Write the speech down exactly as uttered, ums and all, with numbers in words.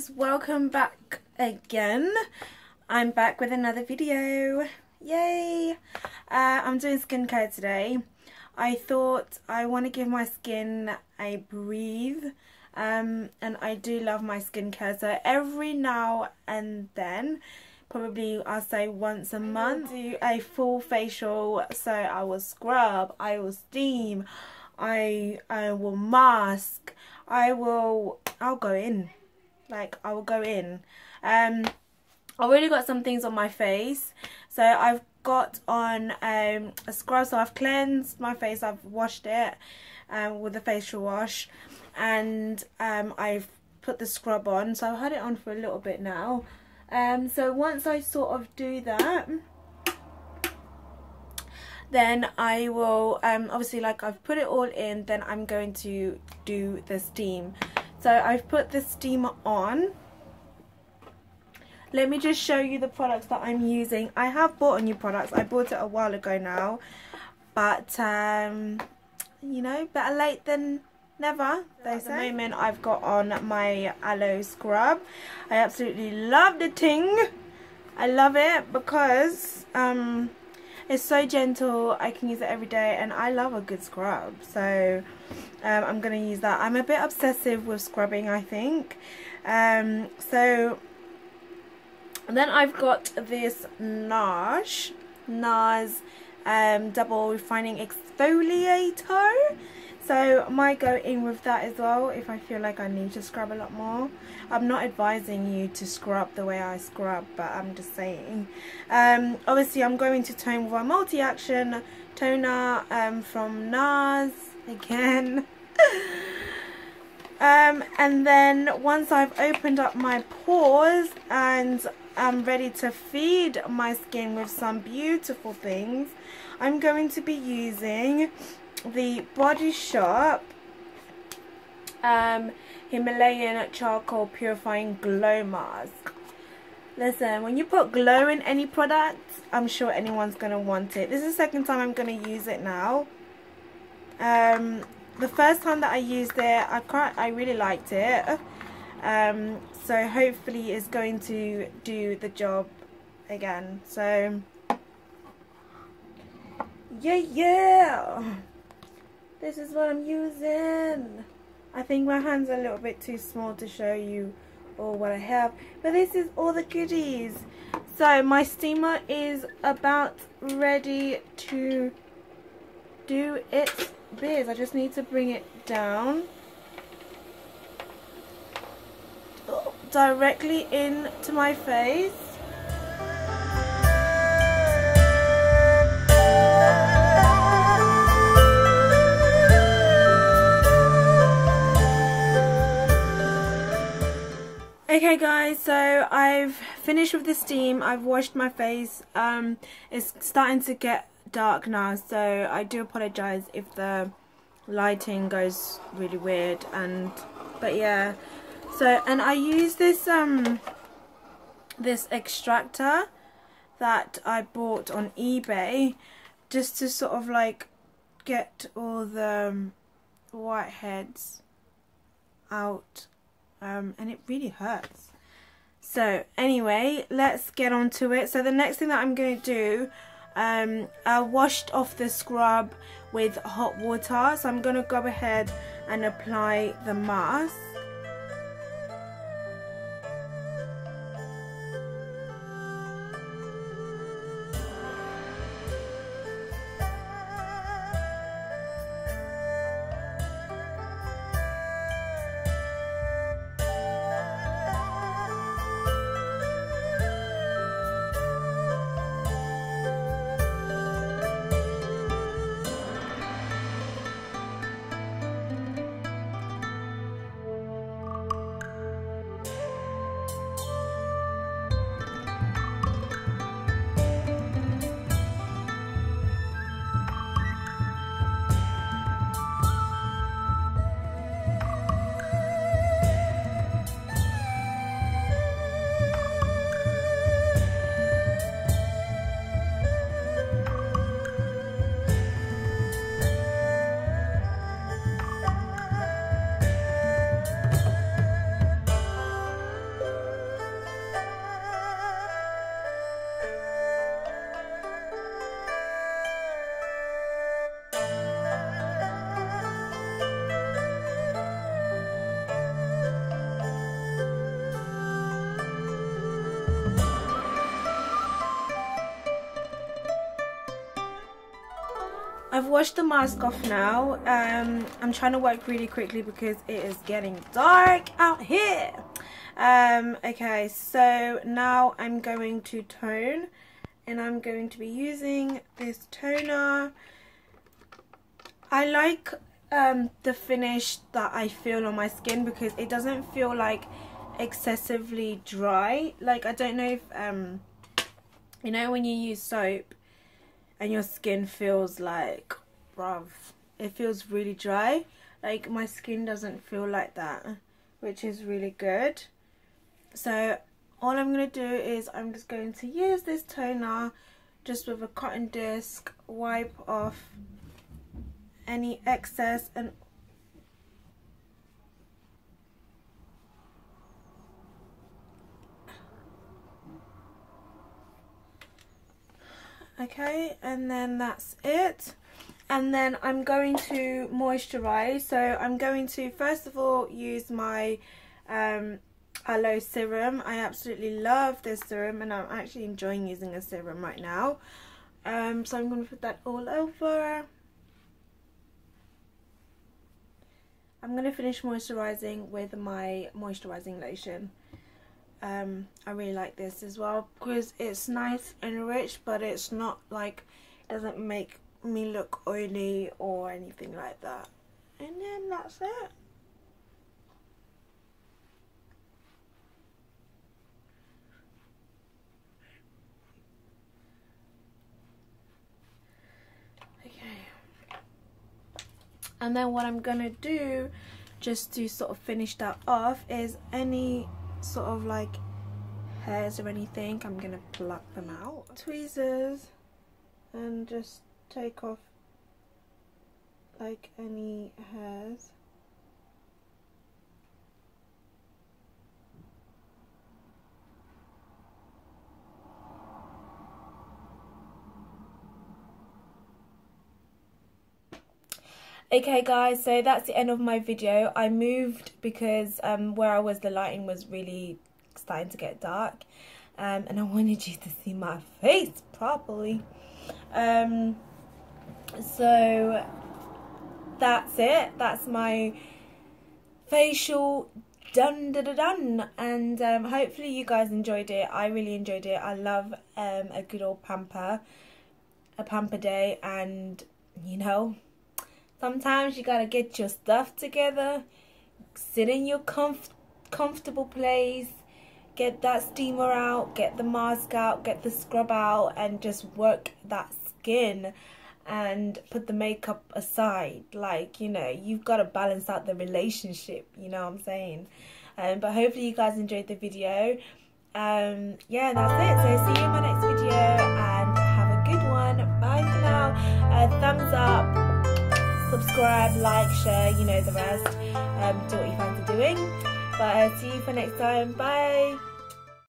guys, welcome back again. I'm back with another video. Yay! Uh, I'm doing skincare today. I thought I want to give my skin a breathe, um, and I do love my skincare, so every now and then, probably I'll say once a month, do a full facial. So I will scrub, I will steam, I I will mask, I will I'll go in, like I will go in. Um, I already got some things on my face, so I've got on um, a scrub. So I've cleansed my face, I've washed it um, with a facial wash, and um, I've put the scrub on. So I've had it on for a little bit now. Um, so once I sort of do that, then I will, um, obviously like I've put it all in, then I'm going to do the steam. So I've put the steamer on. Let me just show you the products that I'm using. I have bought a new product. I bought it a while ago now, but um, you know, better late than never, they say. At the moment I've got on my aloe scrub. I absolutely love the thing. I love it because um, it's so gentle. I can use it every day, and I love a good scrub. So um, I'm going to use that. I'm a bit obsessive with scrubbing, I think. Um, so and then I've got this NARS, NARS um, Double Refining Exfoliator. So my go in with that as well if I feel like I need to scrub a lot more. I'm not advising you to scrub the way I scrub, but I'm just saying. Um, obviously I'm going to tone with a multi-action toner um, from NARS again. um, and then once I've opened up my pores and I'm ready to feed my skin with some beautiful things, I'm going to be using The Body Shop um, Himalayan Charcoal Purifying Glow Mask. Listen, when you put glow in any product, I'm sure anyone's going to want it. This is the second time I'm going to use it now. Um, the first time that I used it, I, can't, I really liked it. Um, so hopefully it's going to do the job again. So, yeah, yeah. This is what I'm using. I think my hands are a little bit too small to show you all what I have, but this is all the goodies. So my steamer is about ready to do its biz. I just need to bring it down directly into my face. Okay guys, so I've finished with the steam, I've washed my face, um, it's starting to get dark now, so I do apologise if the lighting goes really weird, and, but yeah, so, and I use this, um, this extractor that I bought on eBay, just to sort of like get all the whiteheads out. Um, and it really hurts. So anyway, let's get on to it. So the next thing that I'm going to do, um, I washed off the scrub with hot water, so I'm going to go ahead and apply the mask. I've washed the mask off now. Um, I'm trying to work really quickly because it is getting dark out here. Um, okay, so now I'm going to tone, and I'm going to be using this toner. I like um, the finish that I feel on my skin because it doesn't feel like excessively dry. Like, I don't know if, um, you know when you use soap and your skin feels like, bruv, it feels really dry. Like, my skin doesn't feel like that, which is really good. So all I'm going to do is I'm just going to use this toner just with a cotton disc, wipe off any excess and okay, and then that's it. And then I'm going to moisturize. So I'm going to first of all use my um, aloe serum. I absolutely love this serum, and I'm actually enjoying using a serum right now. Um, so I'm going to put that all over. I'm going to finish moisturizing with my moisturizing lotion. Um, I really like this as well because it's nice and rich, but it's not like, it doesn't make me look oily or anything like that. And then that's it. Okay. And then what I'm gonna do, just to sort of finish that off, is any sort of like hairs or anything, I'm gonna pluck them out. Tweezers, and just take off like any hairs. Okay guys, so that's the end of my video. I moved because um, where I was, the lighting was really starting to get dark, um, and I wanted you to see my face properly. Um, so that's it. That's my facial done da da done, and um, hopefully you guys enjoyed it. I really enjoyed it. I love um, a good old pamper, a pamper day, and you know, sometimes you gotta get your stuff together, sit in your comf comfortable place, get that steamer out, get the mask out, get the scrub out, and just work that skin and put the makeup aside. Like, you know, you've gotta balance out the relationship, you know what I'm saying? Um, but hopefully you guys enjoyed the video. Um, yeah, that's it. So see you in my next video, and have a good one. Bye for now. Uh, thumbs up. Subscribe, like, share, you know the rest. Um, do what you fancy doing. But uh, see you for next time. Bye.